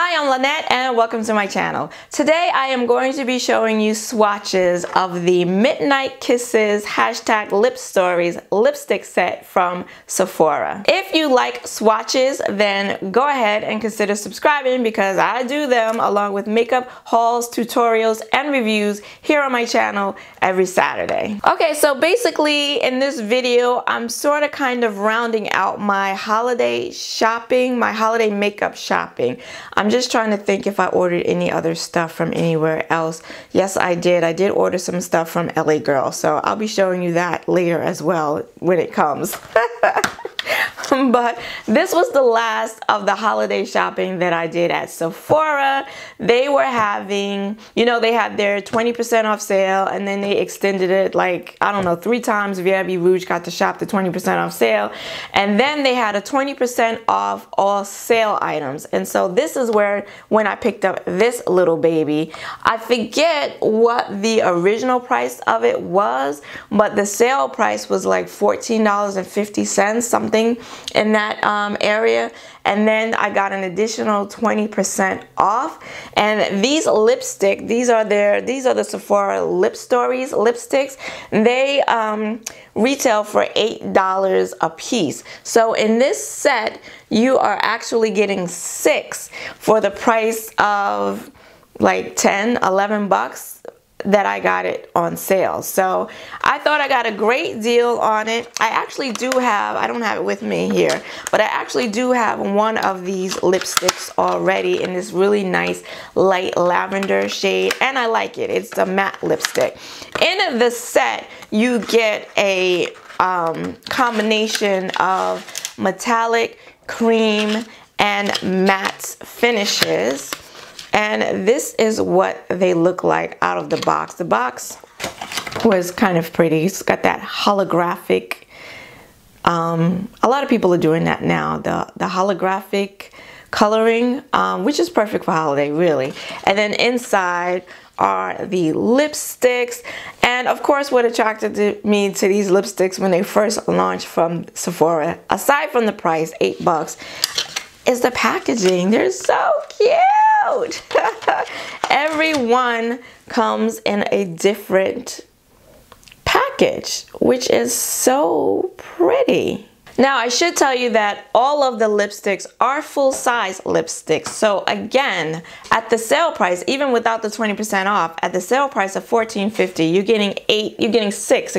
Hi, I'm Lynette and welcome to my channel. Today I am going to be showing you swatches of the Midnight Kisses #Lipstories lipstick set from Sephora. If you like swatches, then go ahead and consider subscribing because I do them along with makeup hauls, tutorials, and reviews here on my channel every Saturday. Okay, so basically in this video, I'm sort of kind of rounding out my holiday shopping, my holiday makeup shopping. I'm just trying to think if I ordered any other stuff from anywhere else. Yes, I did. I did order some stuff from LA Girl, so I'll be showing you that later as well when it comes. But this was the last of the holiday shopping that I did at Sephora. They were having, you know, they had their 20% off sale and then they extended it like, I don't know, 3 times. VIB Rouge got to shop the 20% off sale. And then they had a 20% off all sale items. And so this is when I picked up this little baby. I forget what the original price of it was, but the sale price was like $14.50, something in that area, and then I got an additional 20% off. And these lipstick, these are the Sephora Lipstories lipsticks. They retail for $8 a piece. So in this set, you are actually getting 6 for the price of like 10, 11 bucks. That I got it on sale. So I thought I got a great deal on it. I actually do have, I don't have it with me here, but I actually do have one of these lipsticks already in this really nice light lavender shade, and I like it. It's a matte lipstick. In the set, you get a combination of metallic, cream, and matte finishes. And this is what they look like out of the box. The box was kind of pretty. It's got that holographic, a lot of people are doing that now, the holographic coloring, which is perfect for holiday, really. And then inside are the lipsticks. And of course, what attracted me to these lipsticks when they first launched from Sephora, aside from the price, $8, is the packaging. They're so cute. Every one comes in a different package, which is so pretty. Now, I should tell you that all of the lipsticks are full-size lipsticks. So again, at the sale price, even without the 20% off, at the sale price of $14.50, you're getting six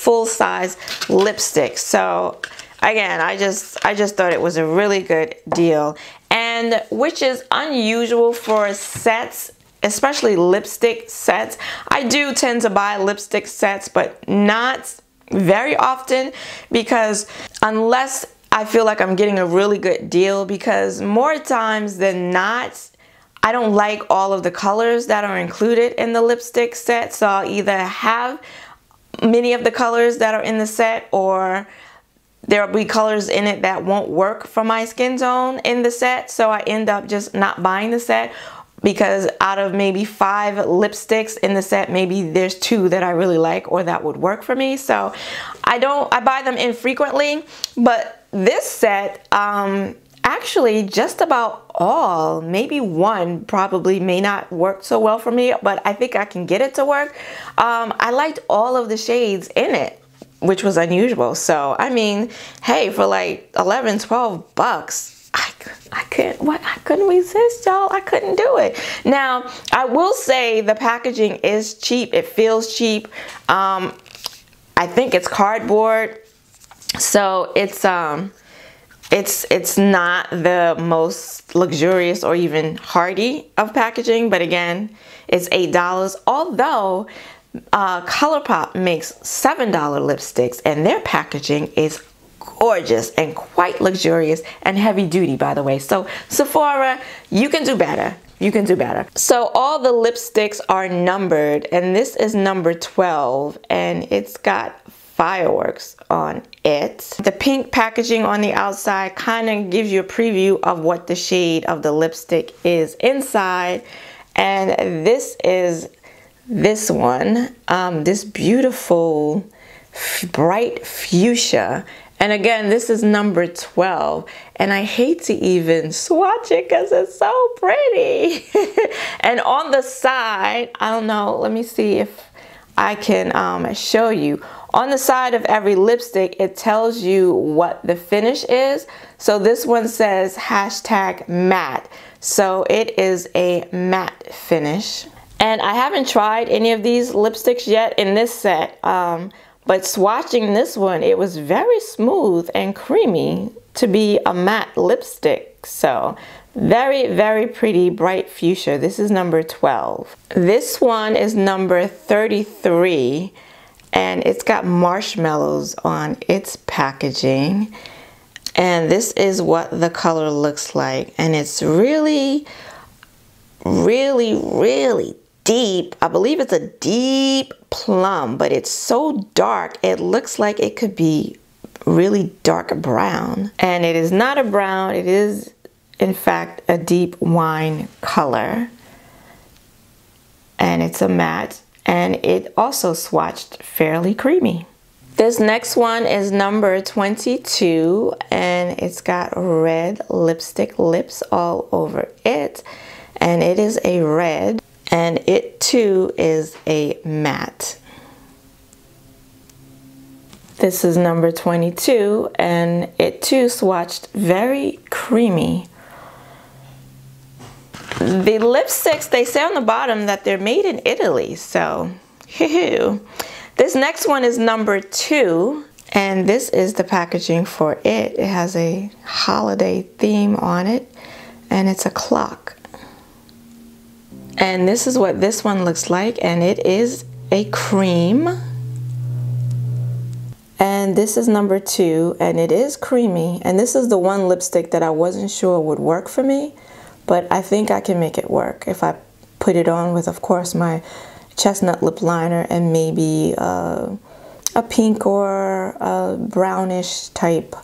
full-size lipsticks. So again, I just thought it was a really good deal. And which is unusual for sets, especially lipstick sets. I do tend to buy lipstick sets, but not very often, because unless I feel like I'm getting a really good deal, because more times than not, I don't like all of the colors that are included in the lipstick set. So I'll either have many of the colors that are in the set, or there'll be colors in it that won't work for my skin tone in the set. So I end up just not buying the set, because out of maybe 5 lipsticks in the set, maybe there's 2 that I really like or that would work for me. So I buy them infrequently, but this set, actually just about all, maybe 1 probably may not work so well for me, but I think I can get it to work. I liked all of the shades in it, which was unusual. So, I mean, hey, for like 11, 12 bucks, I couldn't resist, y'all. I couldn't do it. Now, I will say the packaging is cheap. It feels cheap. I think it's cardboard. So, it's not the most luxurious or even hardy of packaging, but again, it's $8, although ColourPop makes $7 lipsticks, and their packaging is gorgeous and quite luxurious and heavy duty, by the way. So Sephora, you can do better. You can do better. So all the lipsticks are numbered, and this is number 12, and it's got fireworks on it. The pink packaging on the outside kind of gives you a preview of what the shade of the lipstick is inside, and this is this one, this beautiful bright fuchsia, And again, this is number 12, and I hate to even swatch it because it's so pretty. And on the side, I don't know, let me see if I can show you. On the side of every lipstick, it tells you what the finish is. So this one says hashtag matte. So it is a matte finish. And I haven't tried any of these lipsticks yet in this set, but swatching this one, it was very smooth and creamy to be a matte lipstick. So very, very pretty bright fuchsia. This is number 12. This one is number 33. And it's got marshmallows on its packaging. And this is what the color looks like. And it's really, really, really deep. I believe it's a deep plum, but it's so dark, it looks like it could be really dark brown. And it is not a brown, it is in fact a deep wine color. And it's a matte. And it also swatched fairly creamy. This next one is number 22, and it's got red lipstick lips all over it, and it is a red, and it too is a matte. This is number 22, and it too swatched very creamy. The lipsticks, they say on the bottom that they're made in Italy, so This next one is number 2, and this is the packaging for it. It has a holiday theme on it, and it's a clock. And this is what this one looks like, and it is a cream. And this is number 2, and it is creamy. And this is the one lipstick that I wasn't sure would work for me, but I think I can make it work if I put it on with, of course, my chestnut lip liner and maybe a pink or a brownish type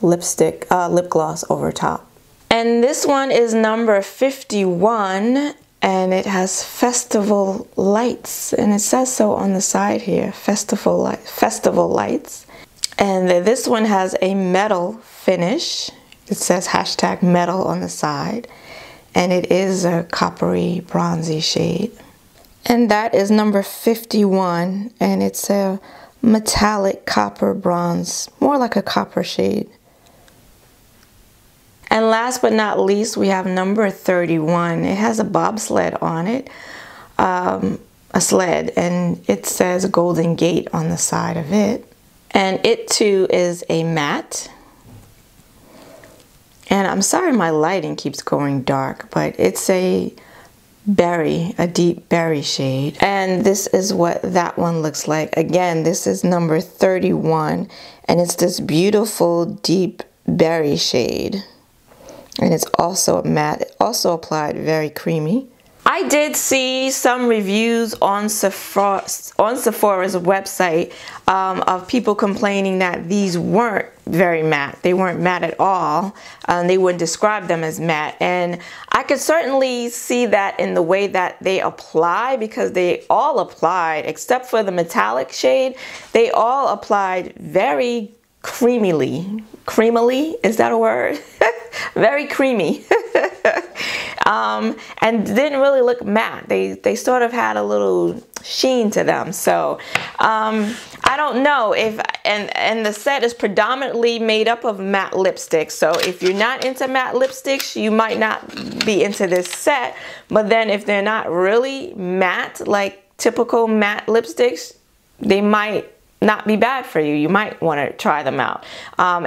lipstick, lip gloss over top. And this one is number 51, and it has festival lights, and it says so on the side here, festival lights. And this one has a metal finish. It says hashtag metal on the side, and it is a coppery bronzy shade. And that is number 51, and it's a metallic copper bronze, more like a copper shade. And last but not least, we have number 31. It has a bobsled on it, a sled, and it says Golden Gate on the side of it. And it too is a matte. And I'm sorry my lighting keeps going dark, but it's a berry, a deep berry shade. And this is what that one looks like. Again, this is number 31, and it's this beautiful deep berry shade. And it's also a matte, it also applied very creamy. I did see some reviews on Sephora's website of people complaining that these weren't very matte. They weren't matte at all, and they wouldn't describe them as matte. And I could certainly see that in the way that they apply, because they all applied, except for the metallic shade, they all applied very creamily. Creamily, is that a word? Very creamy. And didn't really look matte. They sort of had a little sheen to them. So I don't know if, and the set is predominantly made up of matte lipsticks. So if you're not into matte lipsticks, you might not be into this set. But then if they're not really matte, like typical matte lipsticks, they might not be bad for you. You might want to try them out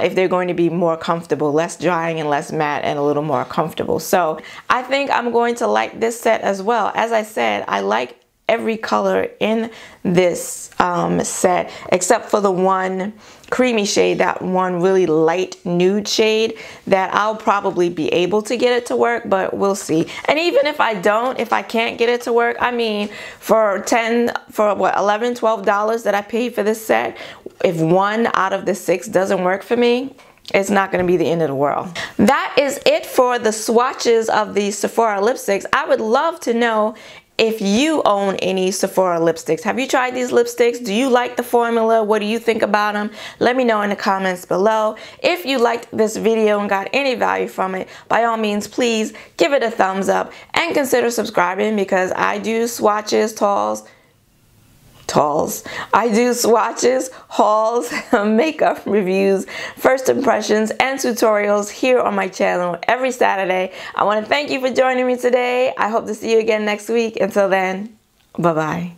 if they're going to be more comfortable, less drying and less matte and a little more comfortable. So I think I'm going to like this set as well. As I said, I like every color in this set except for the one creamy shade, that one really light nude shade that I'll probably be able to get it to work, but we'll see. And even if I don't, if I can't get it to work, I mean, for $11, $12 that I paid for this set, if one out of the 6 doesn't work for me, it's not going to be the end of the world. That is it for the swatches of the Sephora lipsticks. I would love to know if you own any Sephora lipsticks. Have you tried these lipsticks? Do you like the formula? What do you think about them? Let me know in the comments below. If you liked this video and got any value from it, by all means, please give it a thumbs up and consider subscribing, because I do swatches, hauls, makeup reviews, first impressions, and tutorials here on my channel every Saturday. I want to thank you for joining me today. I hope to see you again next week. Until then, bye-bye.